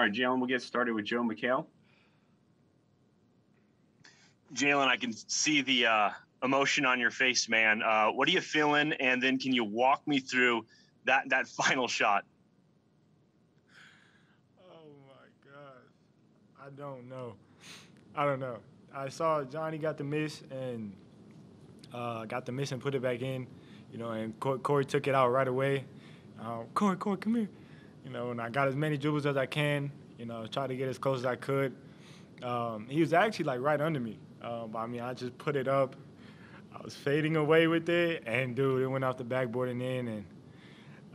All right, Jalen, we'll get started with Joe McHale. Jalen, I can see the emotion on your face, man. What are you feeling? And then can you walk me through that final shot? Oh, my God. I don't know. I saw Johnny got the miss and put it back in, you know, and Corey took it out right away. Corey, come here. You know, and I got as many dribbles as I can, you know, try to get as close as I could. He was actually, like, right under me. I just put it up. I was fading away with it, and, dude, it went off the backboard and in. And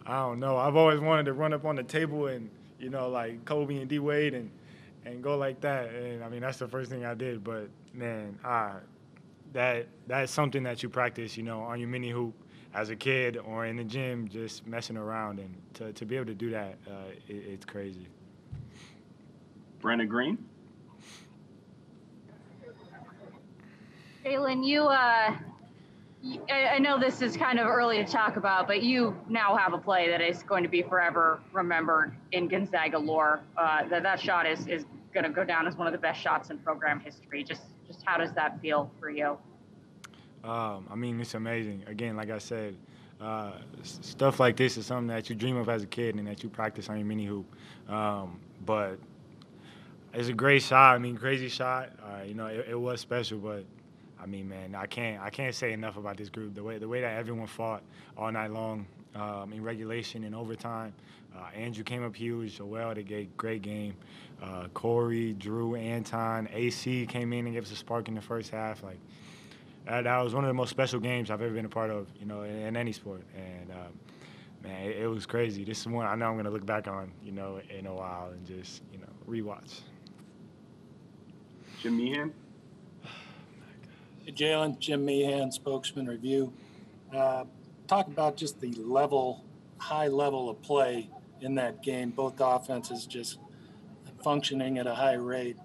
I don't know. I've always wanted to run up on the table and, you know, like Kobe and D-Wade and go like that. And, that's the first thing I did. But, man, that's something that you practice, you know, on your mini hoop as a kid or in the gym, just messing around. And to be able to do that, it's crazy. Brenna Green? Jalen, I know this is kind of early to talk about, but you now have a play that is going to be forever remembered in Gonzaga lore. That shot is going to go down as one of the best shots in program history. Just how does that feel for you? It's amazing. Again, like I said, stuff like this is something that you dream of as a kid and that you practice on your mini hoop. But it's a great shot. Crazy shot. It was special, but. I can't say enough about this group. The way that everyone fought all night long, in regulation and overtime. Andrew came up huge. Joel, they gave a great game. Corey, Drew, Anton, AC came in and gave us a spark in the first half. Like that was one of the most special games I've ever been a part of, you know, in any sport. And it was crazy. This is one I know I'm gonna look back on, you know, in a while and just, you know, rewatch. Jim Meehan. Jalen, Jim Meehan, Spokesman Review. Talk about just the high level of play in that game. Both offenses just functioning at a high rate.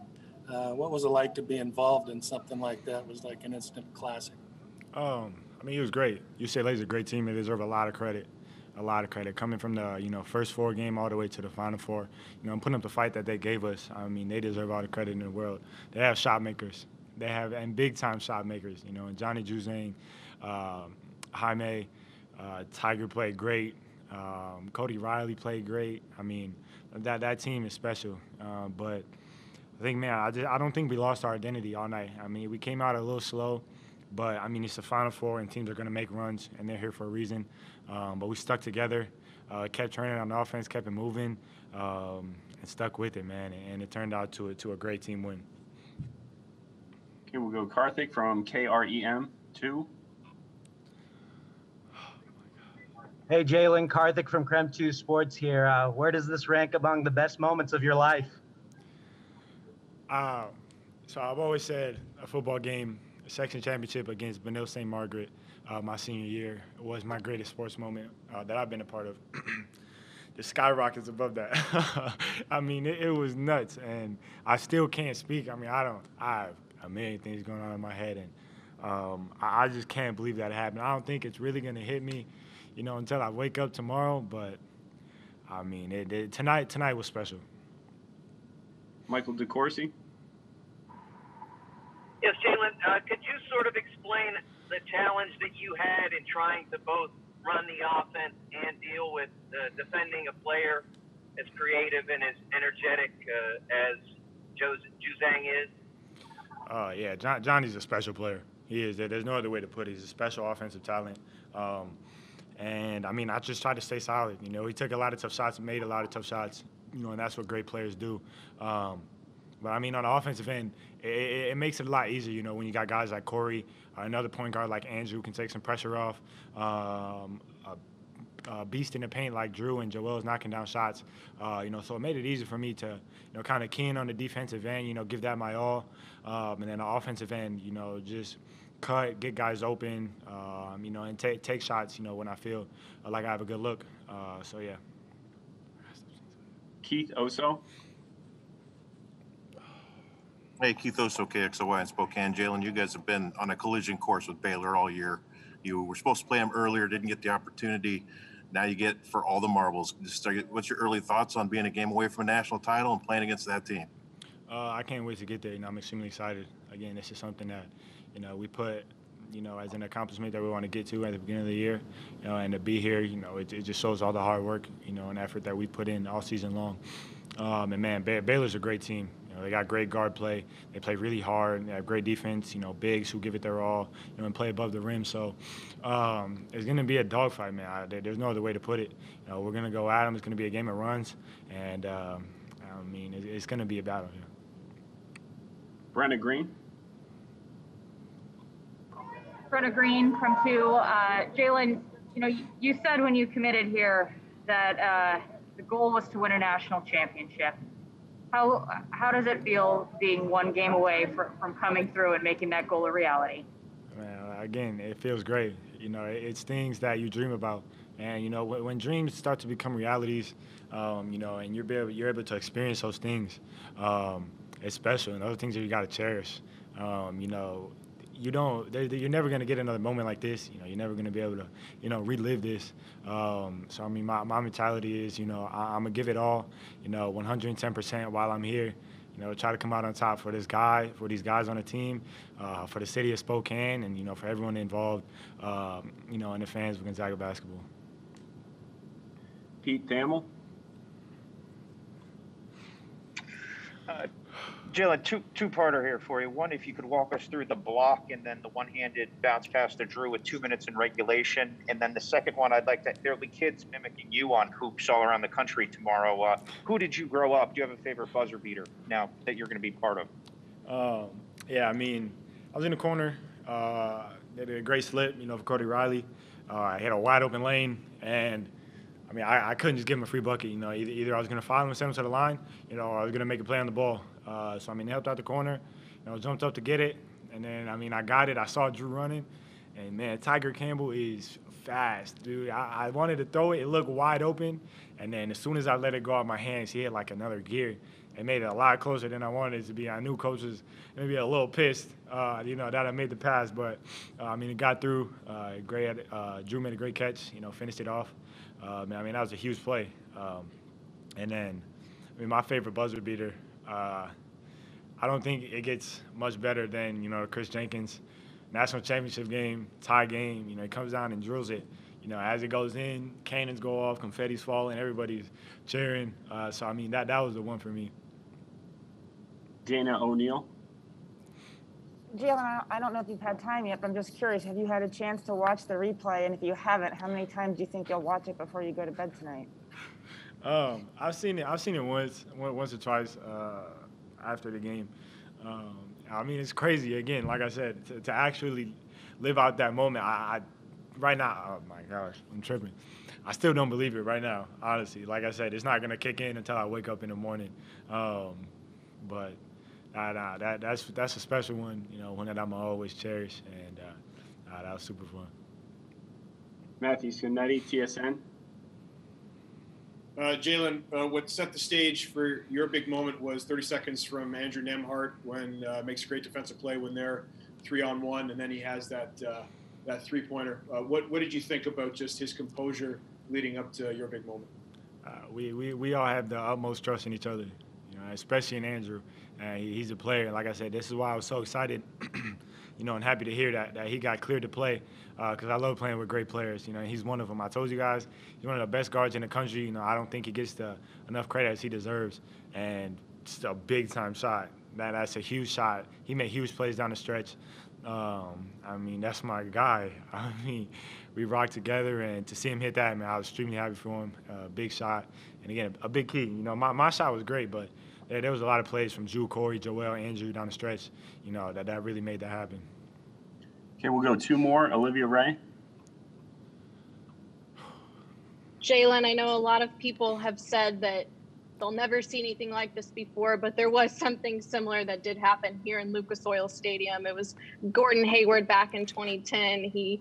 What was it like to be involved in something like that? It was like an instant classic. It was great. UCLA is a great team. They deserve a lot of credit coming from the first four game all the way to the final four. And putting up the fight that they gave us. They deserve all the credit in the world. They have shot makers. They have big-time shot makers, and Johnny Juzang, Jaime, Tiger played great. Cody Riley played great. That team is special. But I think, man, I don't think we lost our identity all night. We came out a little slow, but, it's the Final Four, and teams are going to make runs, and they're here for a reason. But we stuck together, kept training on offense, kept it moving, and stuck with it, man. And it turned out to a great team win. Okay, we'll go Karthik from KREM2. Hey, Jalen, Karthik from KREM2 Sports here. Where does this rank among the best moments of your life? So I've always said a football game, a section championship against Benil St. Margaret my senior year was my greatest sports moment that I've been a part of. The skyrockets above that. It was nuts, and I still can't speak. A million things going on in my head, and I just can't believe that happened. I don't think it's really going to hit me, until I wake up tomorrow. But, tonight was special. Michael DeCoursey? Yes, Jalen, could you sort of explain the challenge that you had in trying to both run the offense and deal with defending a player as creative and as energetic as Juzang is? Yeah, Johnny's a special player. He is. There's no other way to put it. He's a special offensive talent. I just try to stay solid. He took a lot of tough shots, made a lot of tough shots, and that's what great players do. But on the offensive end, it makes it a lot easier, when you got guys like Corey, another point guard like Andrew who can take some pressure off, a beast in the paint like Drew, and Joel's knocking down shots, so it made it easy for me to, kind of key in on the defensive end, give that my all, and then the offensive end, just cut, get guys open, and take shots, when I feel like I have a good look. Yeah. Keith Oso. Hey, Keith Oso, KXOY in Spokane. Jalen, you guys have been on a collision course with Baylor all year. You were supposed to play them earlier, didn't get the opportunity. Now you get for all the marbles. What's your early thoughts on being a game away from a national title and playing against that team? I can't wait to get there. You know, I'm extremely excited. Again, this is something that, you know, we put, you know, as an accomplishment that we want to get to at the beginning of the year, you know, and to be here, you know, it just shows all the hard work, you know, and effort that we put in all season long. And man, Baylor's a great team. You know, they got great guard play. They play really hard. They have great defense. You know, bigs who give it their all. You know, and play above the rim. So it's going to be a dogfight, man. There's no other way to put it. You know, we're going to go at them. It's going to be a game of runs, and I mean, it's going to be a battle. Yeah. Brenna Green. Brenna Green, KREM2. Jalen, you know, you said when you committed here that the goal was to win a national championship. How does it feel being one game away from coming through and making that goal a reality? Man, again, it feels great. You know, it's things that you dream about. And, you know, when dreams start to become realities, you know, and you're able to experience those things, it's special. And those things that you got to cherish, you know. You're never gonna get another moment like this. You know, you're never gonna be able to, you know, relive this. So I mean, my mentality is, you know, I'm gonna give it all, you know, 110% while I'm here. You know, try to come out on top for this guy, for these guys on the team, for the city of Spokane, and you know, for everyone involved, you know, and the fans of Gonzaga basketball. Pete Tamil. Jalen, two-parter here for you. One, if you could walk us through the block and then the one-handed bounce pass to Drew with 2 minutes in regulation. And then the second one, I'd like to – there'll be kids mimicking you on hoops all around the country tomorrow. Who did you grow up? Do you have a favorite buzzer beater now that you're going to be part of? Yeah, I mean, I was in the corner. They did a great slip, you know, for Cody Riley. I hit a wide-open lane, and – I mean, I couldn't just give him a free bucket, you know. Either I was going to foul him and send him to the line, you know, or I was going to make a play on the ball. So, I mean, he helped out the corner, you know, jumped up to get it. And then, I mean, I got it. I saw Drew running. And, man, Tiger Campbell is fast, dude. I wanted to throw it. It looked wide open. And then as soon as I let it go out of my hands, he had, like, another gear. It made it a lot closer than I wanted it to be. I knew coach was maybe a little pissed, you know, that I made the pass. But, I mean, it got through. Drew made a great catch, you know, finished it off. I mean, that was a huge play. And then, I mean, my favorite buzzer beater, I don't think it gets much better than, you know, Chris Jenkins, national championship game, tie game. You know, he comes down and drills it. You know, as it goes in, cannons go off, confetti's falling, everybody's cheering. So, I mean, that was the one for me. Dana O'Neill. Jalen, I don't know if you've had time yet, but I'm just curious, have you had a chance to watch the replay? And if you haven't, how many times do you think you'll watch it before you go to bed tonight? I've seen it once or twice after the game. I mean, it's crazy. Again, like I said, to actually live out that moment, I right now, oh my gosh, I'm tripping. I still don't believe it right now, honestly. Like I said, it's not going to kick in until I wake up in the morning. But... Nah, that's a special one, you know, one that I'm always cherish, and that was super fun. Matthew Scuneti, TSN. Jalen, what set the stage for your big moment was 30 seconds from Andrew Nembhard when makes a great defensive play when they're 3-on-1, and then he has that three-pointer. What did you think about just his composure leading up to your big moment? We all have the utmost trust in each other, you know, especially in Andrew. He's a player. Like I said, this is why I was so excited, you know, and happy to hear that he got cleared to play, because I love playing with great players. You know, he's one of them. I told you guys, he's one of the best guards in the country. You know, I don't think he gets enough credit as he deserves. And just a big-time shot. That's a huge shot. He made huge plays down the stretch. I mean, that's my guy. I mean, we rocked together, and to see him hit that, man, I was extremely happy for him. Big shot. And, again, a big key. You know, my shot was great, but – there was a lot of plays from Drew, Corey, Joel, Andrew down the stretch, you know, that really made that happen. Okay, we'll go two more. Olivia Ray. Jalen, I know a lot of people have said that they'll never see anything like this before, but there was something similar that did happen here in Lucas Oil Stadium. It was Gordon Hayward back in 2010. He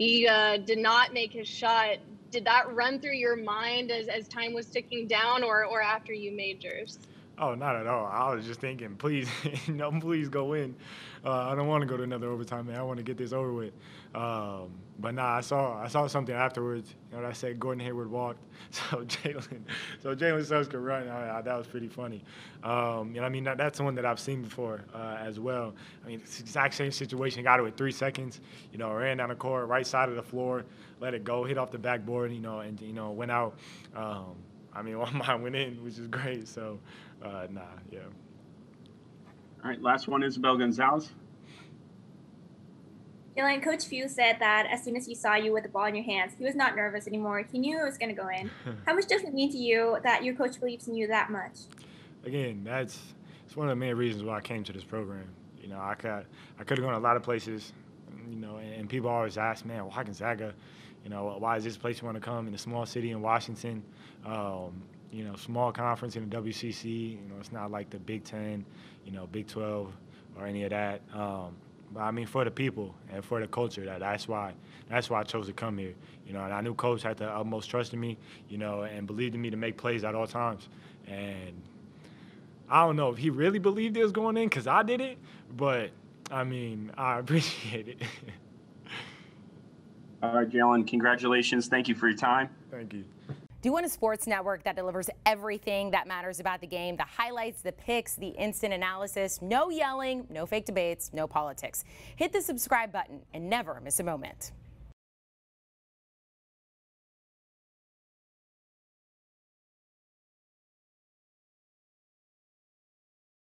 did not make his shot. Did that run through your mind as time was ticking down or after you made yours? Oh, not at all. I was just thinking, please, no, please go in. I don't want to go to another overtime, man. I want to get this over with. But nah, I saw something afterwards. You know what I said? Gordon Hayward walked, so Jalen Suggs could run. That was pretty funny. You know, I mean, that's one that I've seen before as well. I mean, it's the exact same situation. Got it with 3 seconds. You know, ran down the court, right side of the floor, let it go, hit off the backboard. You know, and you know, went out. I mean, mine went in, which is great. So. Nah, yeah. All right, last one, Isabel Gonzalez. Dylan, Coach Few said that as soon as he saw you with the ball in your hands, he was not nervous anymore. He knew it was going to go in. How much does it mean to you that your coach believes in you that much? Again, it's one of the main reasons why I came to this program. You know, I could have gone a lot of places, you know, and people always ask, man, why Gonzaga? You know, why is this place you want to come in a small city in Washington? You know, small conference in the WCC. You know, it's not like the Big Ten, you know, Big 12 or any of that. But I mean, for the people and for the culture, that's why I chose to come here. You know, and I knew Coach had the utmost trust in me, you know, and believed in me to make plays at all times. And I don't know if he really believed it was going in because I did it, but I mean, I appreciate it. All right, Jalen, congratulations. Thank you for your time. Thank you. You want a sports network that delivers everything that matters about the game, the highlights, the picks, the instant analysis, no yelling, no fake debates, no politics. Hit the subscribe button and never miss a moment.